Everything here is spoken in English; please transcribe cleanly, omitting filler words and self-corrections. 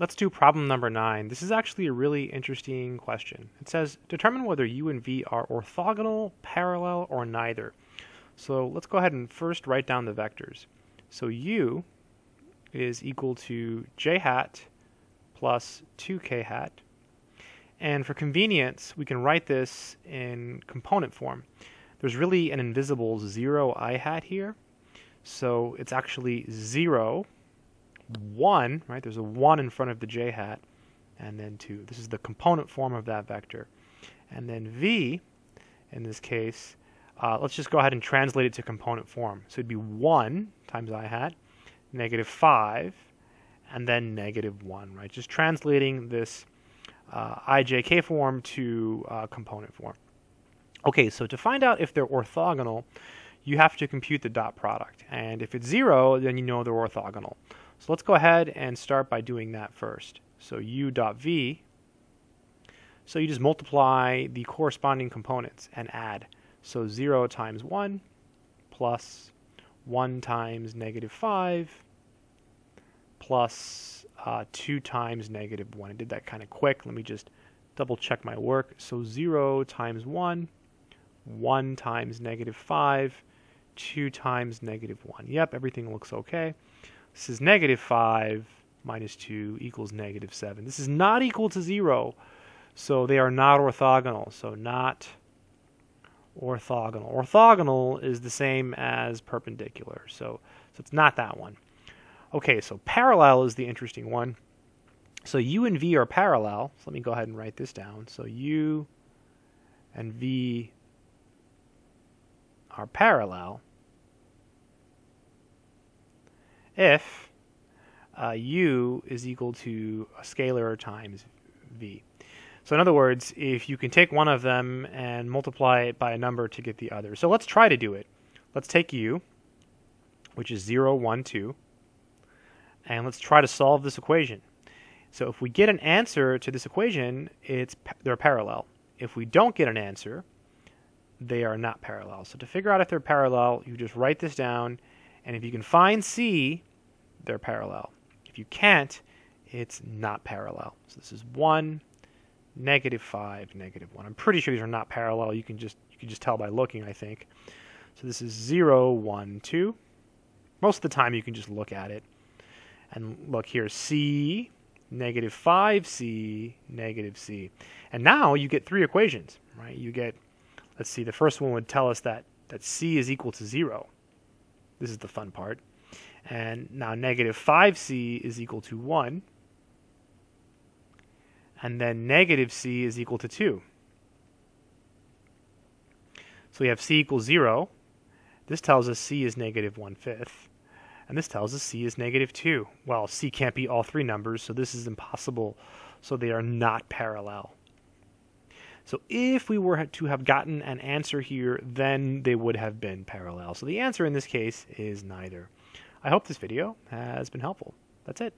Let's do problem number 9. This is actually a really interesting question. It says, determine whether u and v are orthogonal, parallel, or neither. So let's go ahead and first write down the vectors. So u is equal to j hat plus 2k hat. And for convenience, we can write this in component form. There's really an invisible 0 I hat here. So it's actually 0, 1, right? There's a 1 in front of the j hat, and then 2. This is the component form of that vector. And then v, in this case, let's just go ahead and translate it to component form. So it'd be 1 times I hat, negative 5, and then negative 1, right? Just translating this ijk form to component form. Okay, so to find out if they're orthogonal, you have to compute the dot product. And if it's 0, then you know they're orthogonal. So let's go ahead and start by doing that first. So u dot v, so you just multiply the corresponding components and add. So 0 times 1 plus 1 times negative 5 plus 2 times negative 1. I did that kind of quick. Let me just double check my work. So 0 times 1, 1 times negative 5, 2 times negative 1. Yep, everything looks okay. This is negative 5 minus 2 equals negative 7. This is not equal to 0, so they are not orthogonal. So not orthogonal. Orthogonal is the same as perpendicular, so it's not that one. Okay, so parallel is the interesting one. So u and v are parallel. So let me go ahead and write this down. So u and v are parallel if u is equal to a scalar times v. So in other words, if you can take one of them and multiply it by a number to get the other. So let's try to do it. Let's take u, which is 0, 1, 2, and let's try to solve this equation. So if we get an answer to this equation, they're parallel. If we don't get an answer, they are not parallel. So to figure out if they're parallel, you just write this down, and if you can find c, they're parallel. If you can't, it's not parallel. So this is 1, negative 5, negative 1. I'm pretty sure these are not parallel. You can just tell by looking, I think. So this is 0, 1, 2. Most of the time you can just look at it. And look here, c, negative 5c, negative c. And now you get three equations, right? You get, let's see, the first one would tell us that c is equal to 0. This is the fun part. And now negative 5c is equal to 1. And then negative c is equal to 2. So we have c equals 0. This tells us c is negative 1/5. And this tells us c is negative 2. Well, c can't be all three numbers, so this is impossible. So they are not parallel. So if we were to have gotten an answer here, then they would have been parallel. So the answer in this case is neither. I hope this video has been helpful. That's it.